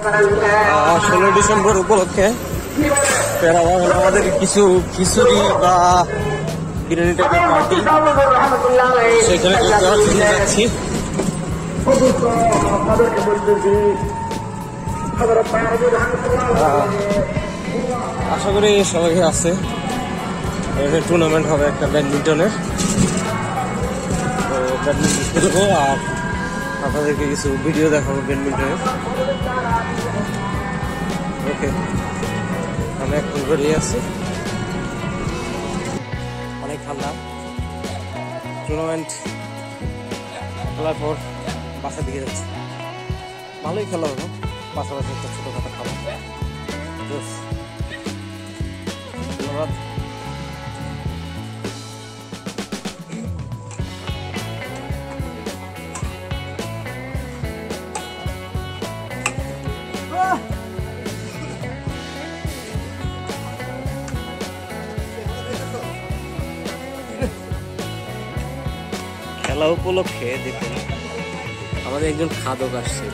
16 December উপলক্ষে আমাদের কিছু খিচুড়ি বা বিরিয়ানি টাইপের পার্টি, সেখানে যাচ্ছি। আশা করি সবাই আছে। এটা টুর্নামেন্ট হবে একটা ব্যাডমিন্টনের, তো ব্যাডমিন্টন খেলবো আর আপনাদেরকে কিছু ভিডিও দেখাবো ব্যাডমিন্টনের। ওকে, আমি এখন বেরিয়ে আছি, অনেক ঠান্ডা। টুর্নামেন্ট খেলার পর বাসার দিকে যাচ্ছি। ভালোই খেলা হলো, পাশাপাশি একটা ছোটোখাটো খেলা। ধন্যবাদ। খেলা উপলক্ষে দেখুন আমাদের একজন খাদক আসছে,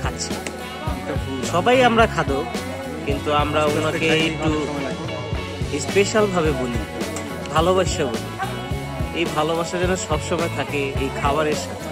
খাচ্ছি সবাই আমরা খাদক, কিন্তু আমরা ওনাকে একটু স্পেশাল ভাবে বলি, ভালোবাসা বলি। এই ভালোবাসা যেন সবসময় থাকে এই খাবারের সাথে।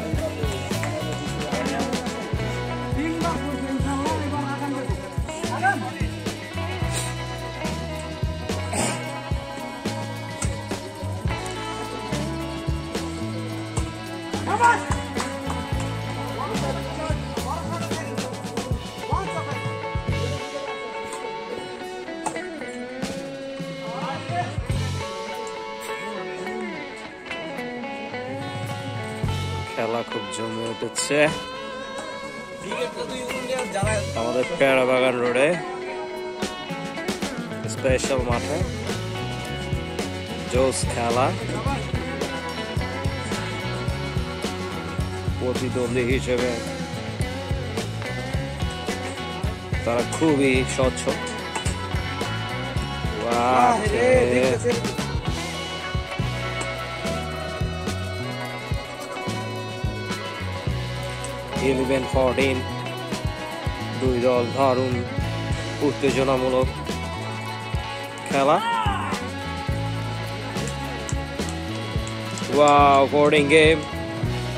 খেলা খুব জমে উঠেছে আমাদের পেয়ারা বাগান রোডে স্পেশাল মাঠে। জোস খেলা, প্রতিদ্বন্দ্বী হিসেবে তারা খুবই স্বচ্ছ। দুই দল দারুণ উত্তেজনামূলক খেলা। Wow, boarding game